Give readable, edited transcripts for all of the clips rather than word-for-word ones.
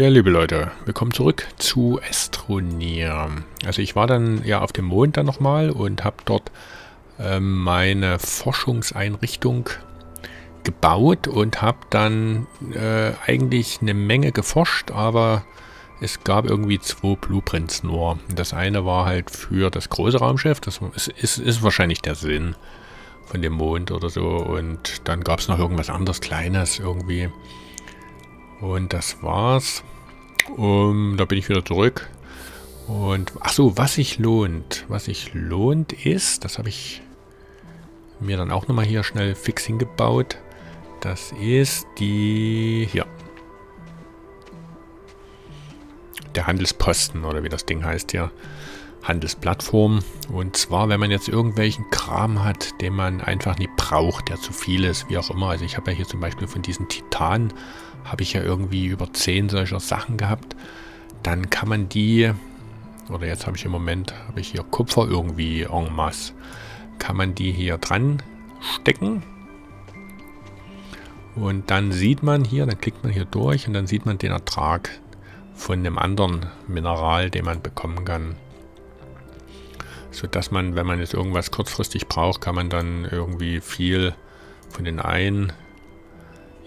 Ja, liebe Leute, willkommen zurück zu Astroneer. Also ich war dann ja auf dem Mond dann nochmal und habe dort meine Forschungseinrichtung gebaut und habe dann eigentlich eine Menge geforscht, aber es gab irgendwie 2 Blueprints nur. Das eine war halt für das große Raumschiff, das ist wahrscheinlich der Sinn von dem Mond oder so, und dann gab es noch irgendwas anderes Kleines irgendwie. Und das war's. Da bin ich wieder zurück. Und achso, was sich lohnt ist, das habe ich mir dann auch nochmal hier schnell fix hingebaut. Das ist die hier. Der Handelsposten oder wie das Ding heißt hier. Handelsplattform. Und zwar, wenn man jetzt irgendwelchen Kram hat, den man einfach nicht braucht, der zu viel ist, wie auch immer. Also ich habe ja hier zum Beispiel von diesen Titanen habe ich ja irgendwie über 10 solcher Sachen gehabt. Dann kann man die, oder jetzt habe ich im Moment, habe ich hier Kupfer irgendwie en masse. Kann man die hier dran stecken. Und dann sieht man hier, dann klickt man hier durch und dann sieht man den Ertrag von einem anderen Mineral, den man bekommen kann. So dass man, wenn man jetzt irgendwas kurzfristig braucht, kann man dann irgendwie viel von den einen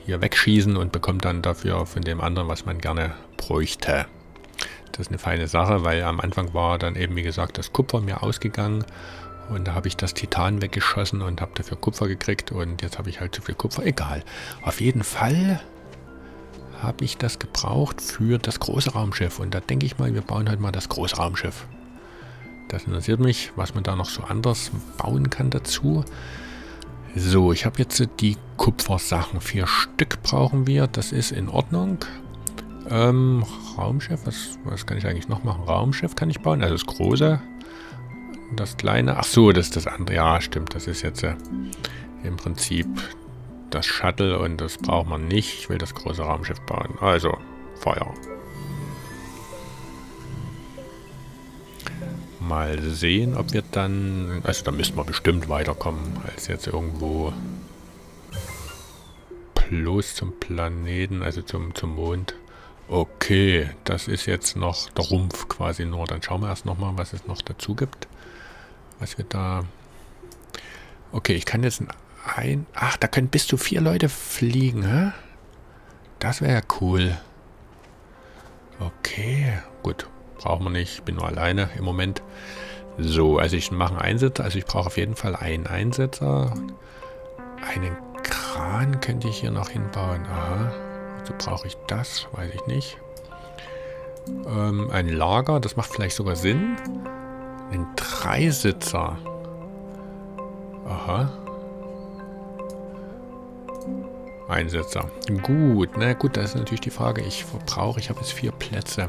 hier wegschießen und bekommt dann dafür von dem anderen, was man gerne bräuchte. Das ist eine feine Sache, weil am Anfang war dann eben, wie gesagt, das Kupfer mir ausgegangen und da habe ich das Titan weggeschossen und habe dafür Kupfer gekriegt und jetzt habe ich halt zu viel Kupfer. Egal. Auf jeden Fall habe ich das gebraucht für das große Raumschiff und da denke ich mal, wir bauen heute mal das große Raumschiff. Das interessiert mich, was man da noch so anders bauen kann dazu. So, ich habe jetzt die Kupfersachen. 4 Stück brauchen wir. Das ist in Ordnung. Raumschiff, was kann ich eigentlich noch machen? Raumschiff kann ich bauen. Also das große. Das kleine. Ach so, das ist das andere. Ja, stimmt. Das ist jetzt im Prinzip das Shuttle und das braucht man nicht. Ich will das große Raumschiff bauen. Also, Feuer. Mal sehen, ob wir dann... Also da müssen wir bestimmt weiterkommen, als jetzt irgendwo bloß zum Planeten, also zum Mond. Okay, das ist jetzt noch der Rumpf quasi nur. Dann schauen wir erst nochmal, was es noch dazu gibt. Was wir da... Okay, ich kann jetzt ein... Ach, da können bis zu 4 Leute fliegen, hä? Das wäre ja cool. Okay, gut. Brauchen wir nicht, ich bin nur alleine im Moment. So, also ich mache einen Einsitzer, also ich brauche auf jeden Fall einen Einsitzer. Einen Kran könnte ich hier noch hinbauen. Aha, wozu brauche ich das? Weiß ich nicht. Ein Lager, das macht vielleicht sogar Sinn. Ein Dreisitzer. Aha. Einsitzer. Gut, na gut, das ist natürlich die Frage. Ich habe jetzt 4 Plätze.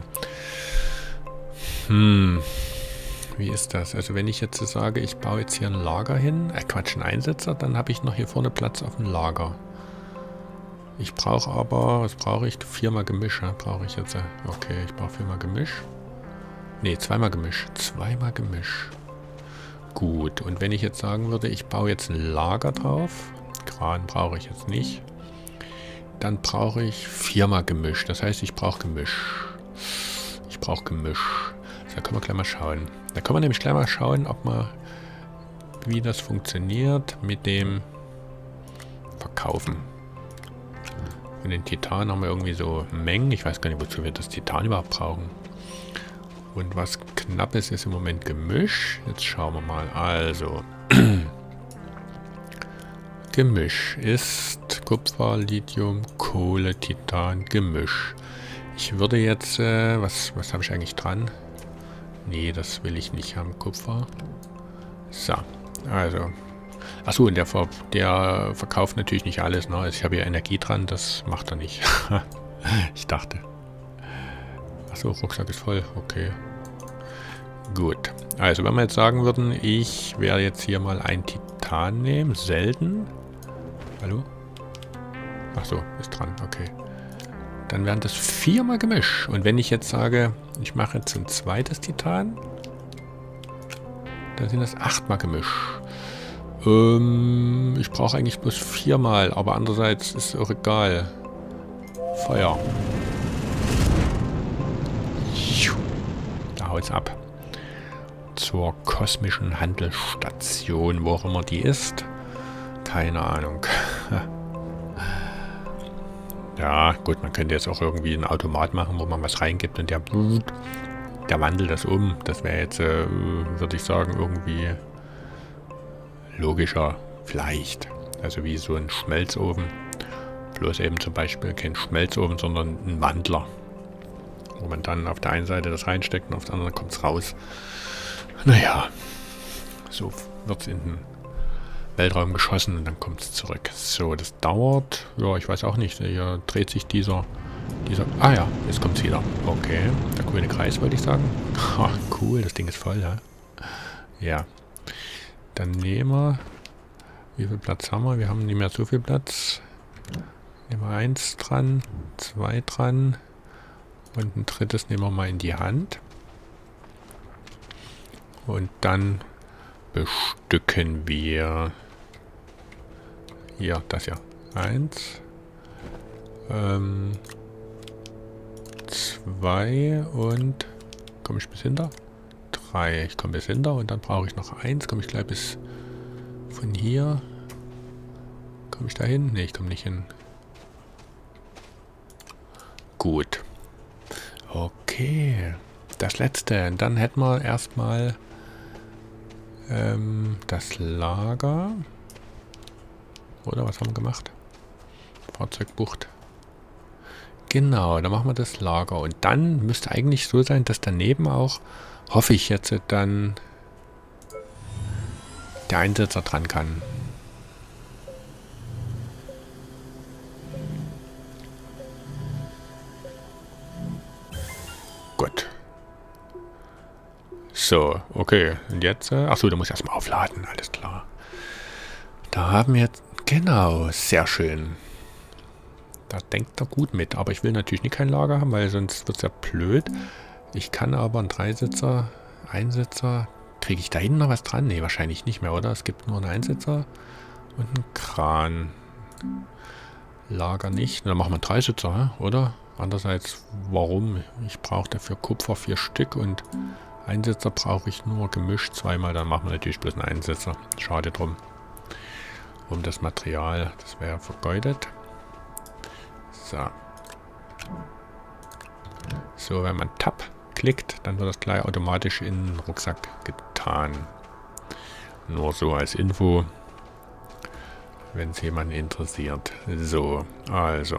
Wie ist das? Also wenn ich jetzt sage, ich baue jetzt hier ein Lager hin, Quatsch, ein Einsitzer, dann habe ich noch hier vorne Platz auf dem Lager. Ich brauche aber, was brauche ich? 4-mal Gemisch, brauche ich jetzt. Okay, ich brauche 4-mal Gemisch. Ne, 2-mal Gemisch. 2-mal Gemisch. Gut, und wenn ich jetzt sagen würde, ich baue jetzt ein Lager drauf, Kran brauche ich jetzt nicht, dann brauche ich 4-mal Gemisch. Das heißt, ich brauche Gemisch. Ich brauche Gemisch. Da können wir gleich mal schauen. Da können wir nämlich gleich mal schauen, wie das funktioniert mit dem Verkaufen. Von den Titanen haben wir irgendwie so Mengen. Ich weiß gar nicht, wozu wir das Titan überhaupt brauchen. Und was knapp ist, ist im Moment Gemisch. Jetzt schauen wir mal. Also, Gemisch ist Kupfer, Lithium, Kohle, Titan, Gemisch. Ich würde jetzt, was habe ich eigentlich dran? Nee, das will ich nicht haben, Kupfer. So, also. Achso, und der verkauft natürlich nicht alles, ne? Also ich habe ja Energie dran, das macht er nicht. Ich dachte. Achso, Rucksack ist voll, okay. Gut, also wenn wir jetzt sagen würden, ich werde jetzt hier mal einen Titan nehmen, selten. Hallo? Achso, ist dran, okay. Dann wären das 4-mal Gemisch. Und wenn ich jetzt sage, ich mache jetzt ein zweites Titan, dann sind das 8-mal Gemisch. Ich brauche eigentlich bloß 4-mal, aber andererseits ist es auch egal. Feuer. Holz ab. Zur kosmischen Handelsstation, wo auch immer die ist. Keine Ahnung. Ja, gut, man könnte jetzt auch irgendwie einen Automat machen, wo man was reingibt und der wandelt das um. Das wäre jetzt, würde ich sagen, irgendwie logischer vielleicht. Also wie so ein Schmelzofen. Bloß eben zum Beispiel kein Schmelzofen, sondern ein Wandler. Wo man dann auf der einen Seite das reinsteckt und auf der anderen kommt es raus. Naja, so wird es in den Weltraum geschossen und dann kommt es zurück. So, das dauert. Ja, ich weiß auch nicht. Hier dreht sich dieser. Ah ja, jetzt kommt es wieder. Okay, der grüne Kreis wollte ich sagen. Cool, das Ding ist voll, ja. Ja. Dann nehmen wir. Wie viel Platz haben wir? Wir haben nicht mehr so viel Platz. Nehmen wir 1 dran, 2 dran. Und ein drittes nehmen wir mal in die Hand. Und dann bestücken wir hier, das hier. 1, 2 und komme ich bis hinter? 3, ich komme bis hinter und dann brauche ich noch 1, komme ich gleich bis von hier. Komme ich da hin? Ne, ich komme nicht hin. Gut. Okay, das letzte. Und dann hätten wir erstmal das Lager. Oder was haben wir gemacht? Fahrzeugbucht. Genau, dann machen wir das Lager. Und dann müsste eigentlich so sein, dass daneben auch, hoffe ich jetzt, dann der Einsitzer dran kann. So, okay. Und jetzt... Achso, du musst erstmal aufladen. Alles klar. Da haben wir jetzt... Genau, sehr schön. Da denkt er gut mit. Aber ich will natürlich nicht kein Lager haben, weil sonst wird es ja blöd. Ich kann aber einen Dreisitzer, Einsitzer... Kriege ich da hinten noch was dran? Nee, wahrscheinlich nicht mehr, oder? Es gibt nur einen Einsitzer und einen Kran. Lager nicht. Dann machen wir einen Dreisitzer, oder? Andererseits, warum? Ich brauche dafür Kupfer 4 Stück und... Einsitzer brauche ich nur gemischt zweimal, dann machen wir natürlich bloß einen Einsitzer. Schade drum. Um das Material, das wäre vergeudet. So. So, wenn man Tab klickt, dann wird das gleich automatisch in den Rucksack getan. Nur so als Info, wenn es jemanden interessiert. So, also.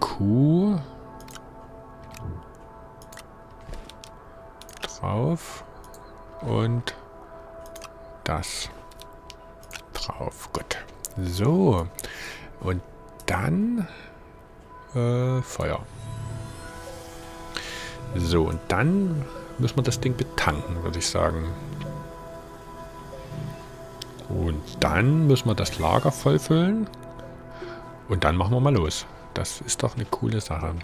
Q. Drauf und das drauf. Gut. So. Und dann Feuer. So, und dann müssen wir das Ding betanken, würde ich sagen. Und dann müssen wir das Lager vollfüllen. Und dann machen wir mal los. Das ist doch eine coole Sache.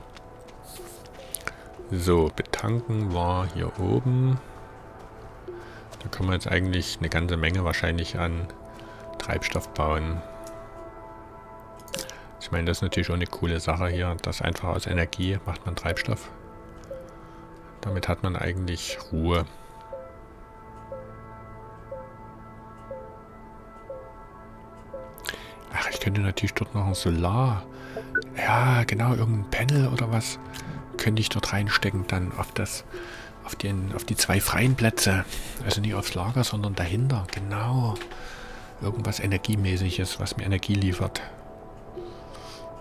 So, betanken war hier oben. Da können wir jetzt eigentlich eine ganze Menge wahrscheinlich an Treibstoff bauen. Ich meine, das ist natürlich auch eine coole Sache hier. Das einfach aus Energie macht man Treibstoff. Damit hat man eigentlich Ruhe. Ach, ich könnte natürlich dort noch ein Solar... Ja, genau, irgendein Panel oder was... Könnte ich dort reinstecken, dann auf die 2 freien Plätze. Also nicht aufs Lager, sondern dahinter. Genau. Irgendwas Energiemäßiges, was mir Energie liefert.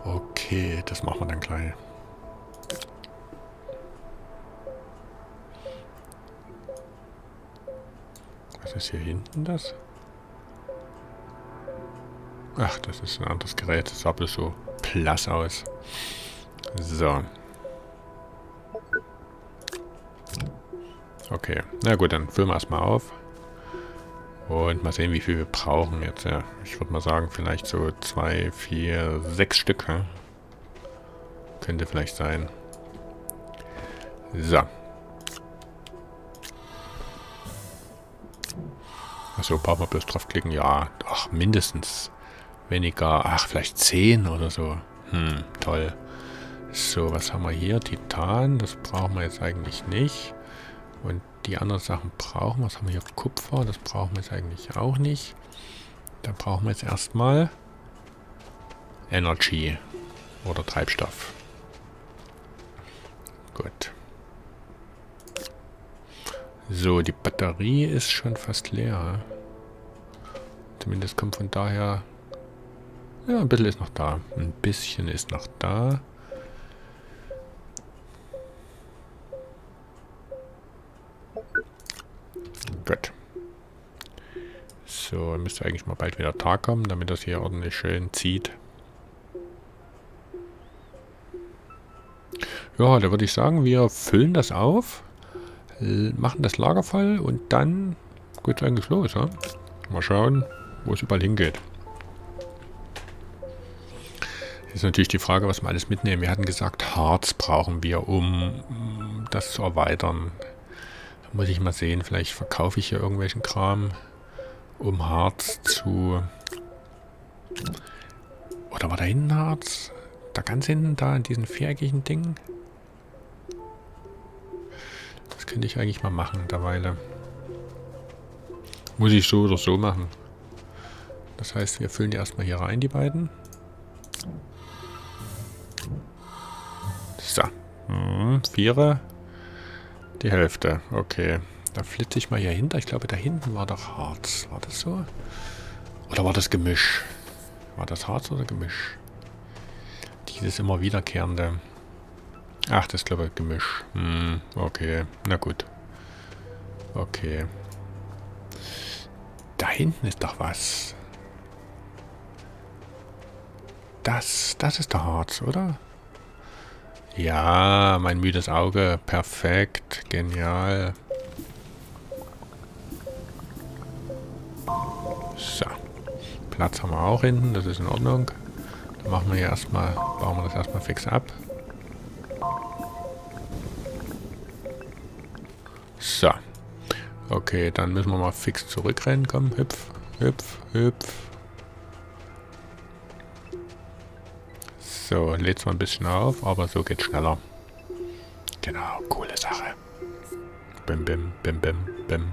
Okay, das machen wir dann gleich. Was ist hier hinten das? Ach, das ist ein anderes Gerät. Das sah bloß so blass aus. So. Okay, na gut, dann füllen wir erstmal auf. Und mal sehen, wie viel wir brauchen jetzt. Ja. Ich würde mal sagen, vielleicht so 2, 4, 6 Stück. Hm? Könnte vielleicht sein. So. Achso, brauchen wir bloß draufklicken. Ja, ach, mindestens weniger. Ach, vielleicht 10 oder so. Toll. So, was haben wir hier? Titan, das brauchen wir jetzt eigentlich nicht. Und die anderen Sachen brauchen wir. Was haben wir hier? Kupfer, das brauchen wir jetzt eigentlich auch nicht. Da brauchen wir jetzt erstmal Energy oder Treibstoff. Gut. So, die Batterie ist schon fast leer. Zumindest kommt von daher... Ja, ein bisschen ist noch da. Ein bisschen ist noch da. Gut. So, müsste eigentlich mal bald wieder Tag kommen, damit das hier ordentlich schön zieht. Ja, da würde ich sagen, wir füllen das auf, machen das Lager voll und dann geht es eigentlich los. Ja? Mal schauen, wo es überall hingeht. Ist natürlich die Frage, was wir alles mitnehmen. Wir hatten gesagt, Harz brauchen wir, um das zu erweitern. Da muss ich mal sehen, vielleicht verkaufe ich hier irgendwelchen Kram, um Harz zu... Oder war da hinten Harz? Da ganz hinten, da in diesen viereckigen Dingen? Das könnte ich eigentlich mal machen, derweil. Muss ich so oder so machen. Das heißt, wir füllen die erstmal hier rein, die beiden. So. Vierer. Die Hälfte. Okay. Da flitze ich mal hier hinter. Ich glaube, da hinten war doch Harz. War das so? Oder war das Gemisch? War das Harz oder Gemisch? Dieses immer wiederkehrende. Ach, das ist, glaube ich, Gemisch. Okay. Na gut. Okay. Da hinten ist doch was. Das ist der Harz, oder? Ja, mein müdes Auge. Perfekt. Genial. So. Platz haben wir auch hinten. Das ist in Ordnung. Dann machen wir hier erstmal, bauen wir das erstmal fix ab. So. Okay, dann müssen wir mal fix zurückrennen. Komm, hüpf, hüpf, hüpf. So, lädt zwar ein bisschen auf, aber so geht's schneller. Genau, coole Sache. Bim, bim, bim, bim, bim.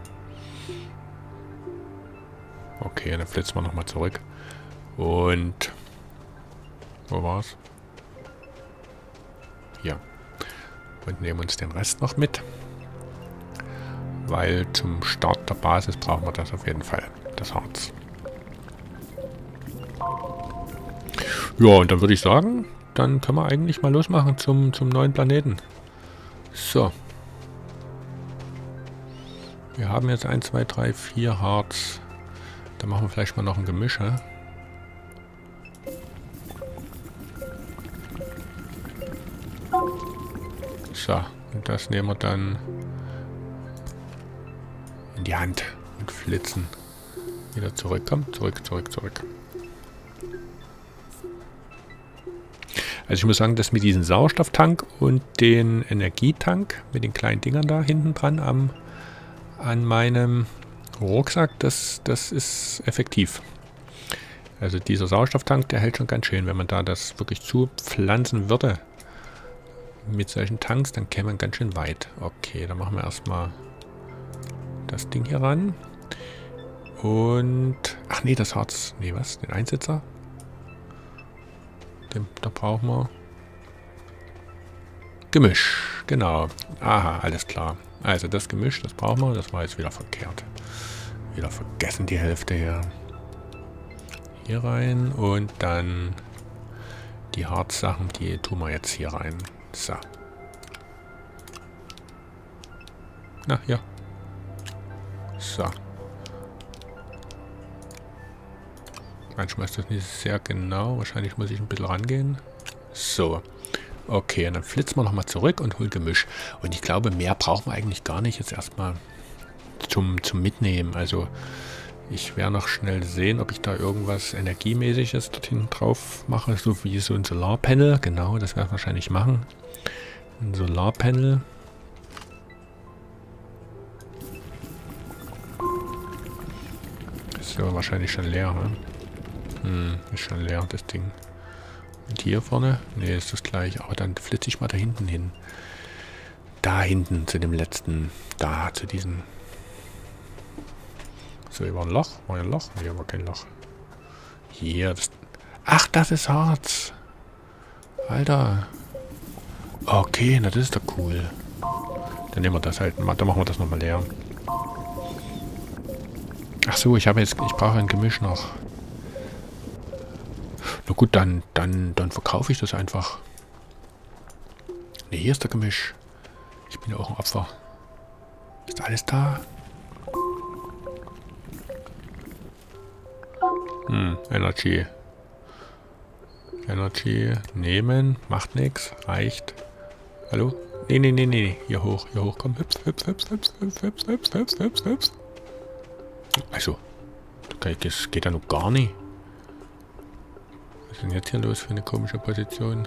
Okay, dann flitzen wir nochmal zurück. Und... Wo war's? Hier. Und nehmen uns den Rest noch mit. Weil zum Start der Basis brauchen wir das auf jeden Fall. Das Harz. Ja, und dann würde ich sagen, dann können wir eigentlich mal losmachen zum neuen Planeten. So. Wir haben jetzt 1, 2, 3, 4 Harz. Da machen wir vielleicht mal noch ein Gemisch, hä? So, und das nehmen wir dann in die Hand und flitzen. Wieder zurück, komm, zurück, zurück, zurück. Also ich muss sagen, das mit diesem Sauerstofftank und den Energietank, mit den kleinen Dingern da hinten dran an meinem Rucksack, das ist effektiv. Also dieser Sauerstofftank, der hält schon ganz schön, wenn man da das wirklich zupflanzen würde. Mit solchen Tanks, dann käme man ganz schön weit. Okay, dann machen wir erstmal das Ding hier ran. Und... Ach nee, das Harz. Nee, was? Den Einsitzer? Da brauchen wir... Gemisch. Genau. Aha, alles klar. Also das Gemisch, das brauchen wir. Das war jetzt wieder verkehrt. Wieder vergessen die Hälfte hier. Hier rein. Und dann die Harzsachen, die tun wir jetzt hier rein. So. Na, ja. So. Manchmal ist das nicht sehr genau. Wahrscheinlich muss ich ein bisschen rangehen. So. Okay, und dann flitzen wir nochmal zurück und holen Gemisch. Und ich glaube, mehr brauchen wir eigentlich gar nicht jetzt erstmal zum Mitnehmen. Also, ich werde noch schnell sehen, ob ich da irgendwas Energiemäßiges dort hinten drauf mache. So wie so ein Solarpanel. Genau, das werde ich wahrscheinlich machen. Ein Solarpanel. Ist ja wahrscheinlich schon leer, ne? Ist schon leer, das Ding. Und hier vorne? Ne, ist das gleich. Aber dann flitze ich mal da hinten hin. Da hinten zu dem letzten. Da zu diesem. So, hier war ein Loch. War ja ein Loch? Hier war kein Loch. Hier. Das ach, das ist Harz. Alter. Okay, na das ist doch cool. Dann nehmen wir das halt. Dann machen wir das nochmal leer. Ach so, ich brauche ein Gemisch noch. Na gut, dann verkaufe ich das einfach. Ne, hier ist der Gemisch. Ich bin ja auch ein Opfer. Ist alles da? Energy. Energy nehmen. Macht nichts. Reicht. Hallo? Nee. Hier hoch, komm. Hüpf. Also, das geht ja noch gar nicht. Was ist denn jetzt hier los für eine komische Position?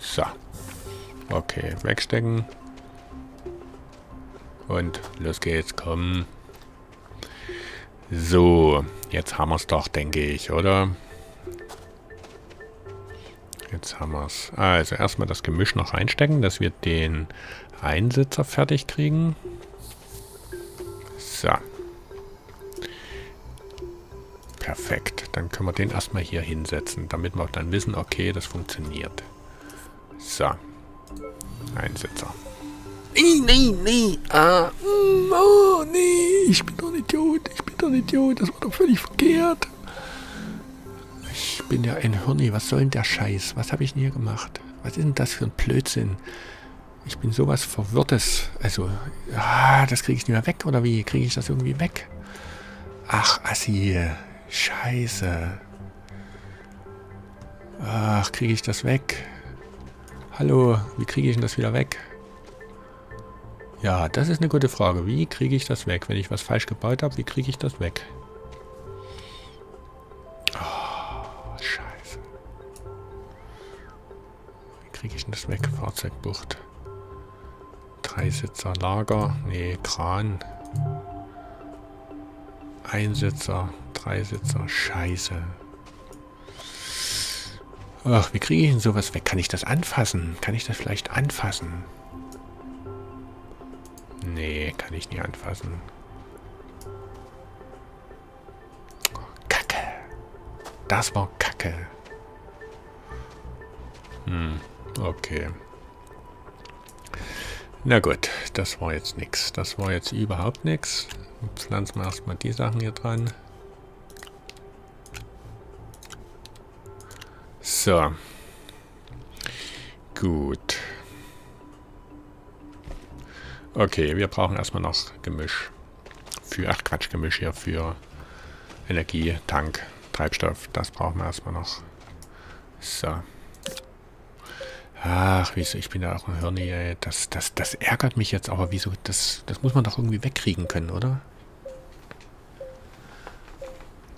So. Okay, wegstecken. Und los geht's, komm. So, jetzt haben wir es doch, denke ich, oder? Jetzt haben wir es. Also erstmal das Gemisch noch reinstecken, dass wir den Einsitzer fertig kriegen. So. Perfekt. Dann können wir den erstmal hier hinsetzen, damit wir dann wissen, okay, das funktioniert. So. Einsitzer. Nee. Oh, nee. Ich bin doch ein Idiot. Das war doch völlig verkehrt. Ich bin ja ein Hirni. Was soll denn der Scheiß? Was habe ich denn hier gemacht? Was ist denn das für ein Blödsinn? Ich bin sowas Verwirrtes. Also, das kriege ich nicht mehr weg, oder wie? Kriege ich das irgendwie weg? Ach, Assi. Scheiße. Ach, kriege ich das weg? Hallo, wie kriege ich denn das wieder weg? Ja, das ist eine gute Frage. Wie kriege ich das weg? Wenn ich was falsch gebaut habe, wie kriege ich das weg? Oh, Scheiße. Wie kriege ich denn das weg? Fahrzeugbucht. Dreisitzer, Lager. Nee, Kran. Einsitzer, Dreisitzer. Scheiße. Ach, wie kriege ich denn sowas weg? Kann ich das anfassen? Kann ich das vielleicht anfassen? Nee, kann ich nie anfassen. Kacke. Das war Kacke. Okay. Na gut, das war jetzt nichts. Das war jetzt überhaupt nichts. Pflanzen wir erstmal die Sachen hier dran. So. Gut. Okay, wir brauchen erstmal noch Gemisch. Gemisch hier für Energie, Tank, Treibstoff. Das brauchen wir erstmal noch. So. Ach, wieso? Ich bin ja auch ein Hirni, ey. Das ärgert mich jetzt, aber wieso? Das muss man doch irgendwie wegkriegen können, oder?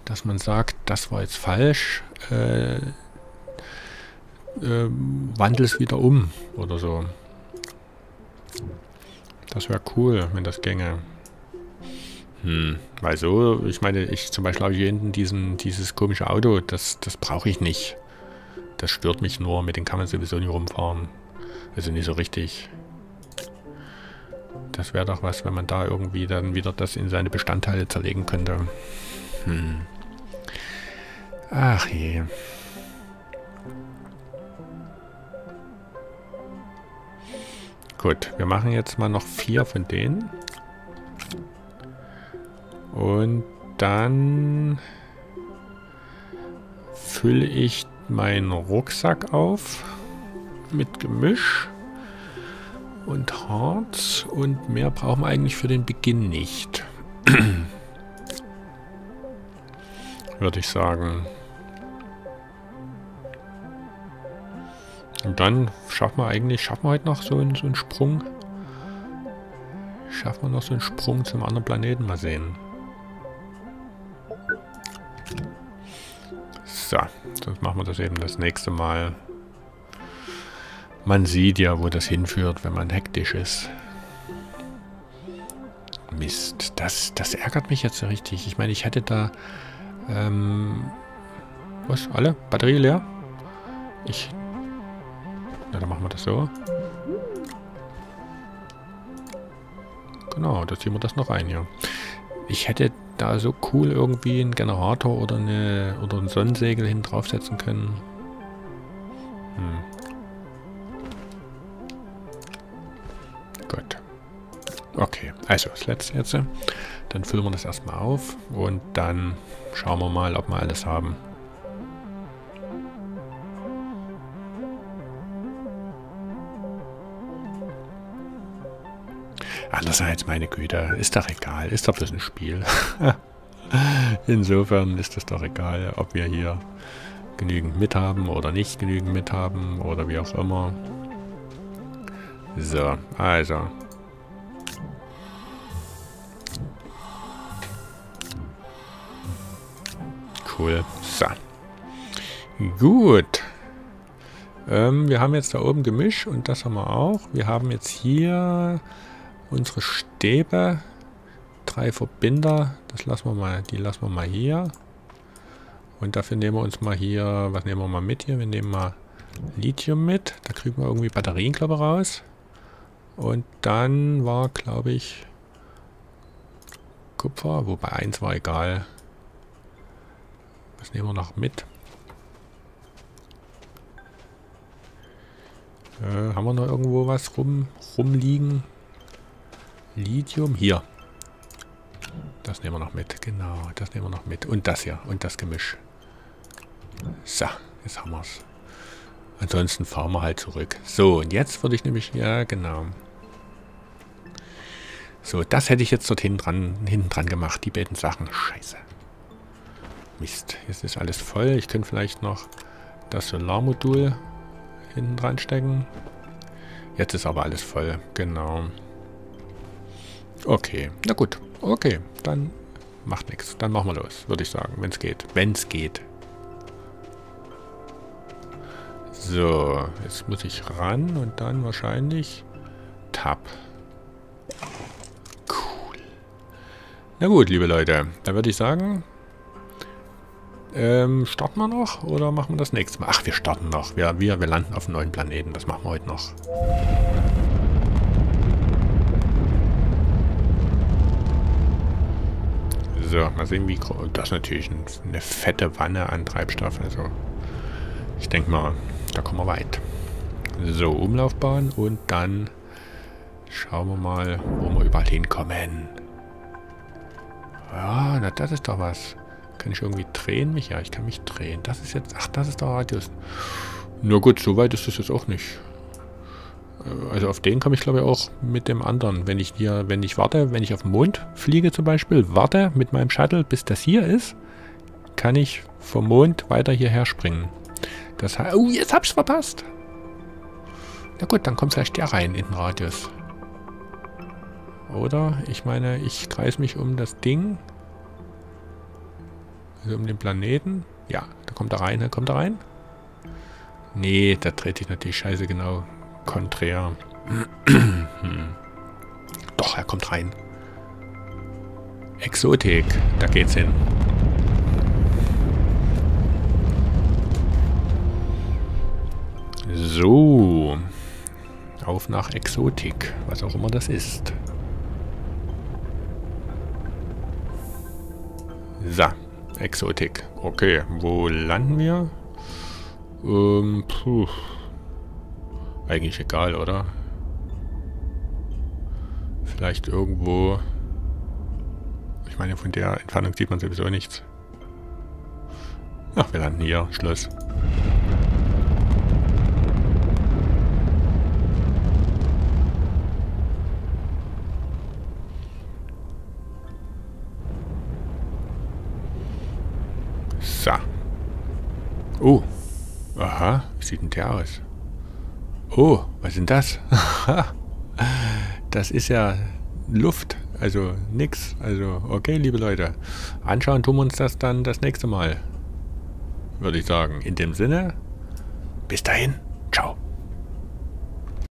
Dass man sagt, das war jetzt falsch. Wandel es wieder um, oder so. Das wäre cool, wenn das gänge. Weil so, ich meine, zum Beispiel habe ich hier hinten dieses komische Auto, das brauche ich nicht. Das stört mich nur, mit dem kann man sowieso nicht rumfahren. Also nicht so richtig. Das wäre doch was, wenn man da irgendwie dann wieder das in seine Bestandteile zerlegen könnte. Ach je. Gut, wir machen jetzt mal noch 4 von denen. Und dann fülle ich meinen Rucksack auf mit Gemisch und Harz. Und mehr brauchen wir eigentlich für den Beginn nicht. Würde ich sagen. Und dann schaffen wir heute noch so einen Sprung. Schaffen wir noch so einen Sprung zum anderen Planeten. Mal sehen. So, sonst machen wir das eben das nächste Mal. Man sieht ja, wo das hinführt, wenn man hektisch ist. Mist, das ärgert mich jetzt so richtig. Ich meine, ich hätte da... Was? Alle? Batterie leer? Ja, dann machen wir das so. Genau, da ziehen wir das noch rein hier. Ich hätte da so cool irgendwie einen Generator oder einen Sonnensegel hin draufsetzen können. Gut. Okay, also das letzte jetzt. Dann füllen wir das erstmal auf und dann schauen wir mal, ob wir alles haben. Andererseits, meine Güte, ist doch egal, ist doch bloß ein Spiel. Insofern ist es doch egal, ob wir hier genügend mithaben oder nicht genügend mithaben oder wie auch immer. So, also. Cool, so. Gut. Wir haben jetzt da oben Gemisch und das haben wir auch. Wir haben jetzt hier unsere Stäbe, 3 Verbinder, die lassen wir mal hier. Und dafür nehmen wir uns mal hier, was nehmen wir mal mit hier? Wir nehmen mal Lithium mit, da kriegen wir irgendwie Batterien, glaube ich, raus. Und dann war, glaube ich, Kupfer, wobei 1 war egal. Was nehmen wir noch mit? Haben wir noch irgendwo was rumliegen? Lithium, hier. Das nehmen wir noch mit, genau, das nehmen wir noch mit. Und das hier, und das Gemisch. So, jetzt haben wir es. Ansonsten fahren wir halt zurück. So, und jetzt würde ich nämlich, ja genau. So, das hätte ich jetzt dort hinten dran gemacht, die beiden Sachen. Scheiße. Mist, jetzt ist alles voll. Ich könnte vielleicht noch das Solarmodul hinten dran stecken. Jetzt ist aber alles voll, genau. Okay, na gut. Okay, dann macht nichts. Dann machen wir los, würde ich sagen, wenn es geht. Wenn es geht. So, jetzt muss ich ran und dann wahrscheinlich Tab. Cool. Na gut, liebe Leute, dann würde ich sagen, starten wir noch oder machen wir das nächste Mal? Ach, wir starten noch. Wir landen auf einem neuen Planeten. Das machen wir heute noch. So, mal sehen, wie groß. Das ist natürlich eine fette Wanne an Treibstoff. Also, ich denke mal, da kommen wir weit. So, Umlaufbahn und dann schauen wir mal, wo wir überall hinkommen. Ah, na, das ist doch was. Kann ich irgendwie drehen mich? Ja, ich kann mich drehen. Das ist jetzt... Ach, das ist der Radius. Na gut, so weit ist das jetzt auch nicht. Also auf den komme ich, glaube ich, auch mit dem anderen. Wenn ich auf den Mond fliege zum Beispiel, warte mit meinem Shuttle, bis das hier ist, kann ich vom Mond weiter hierher springen. Das heißt... Oh, jetzt hab's verpasst! Na gut, dann kommt vielleicht der rein in den Radius. Oder? Ich meine, ich kreise mich um das Ding... Also um den Planeten. Ja, da kommt er rein, Nee, da dreht sich natürlich scheiße genau konträr. Doch, er kommt rein. Exotik, da geht's hin. So. Auf nach Exotik, was auch immer das ist. So. Exotik. Okay, wo landen wir? Eigentlich egal, oder? Vielleicht irgendwo... Ich meine, von der Entfernung sieht man sowieso nichts. Ach, wir landen hier. Schluss. Oh, aha, wie sieht denn der aus? Oh, was ist denn das? Das ist ja Luft, also nix. Also, okay, liebe Leute, anschauen tun wir uns das dann das nächste Mal, würde ich sagen. In dem Sinne, bis dahin, ciao.